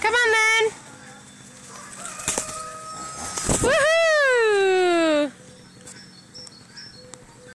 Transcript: Come on,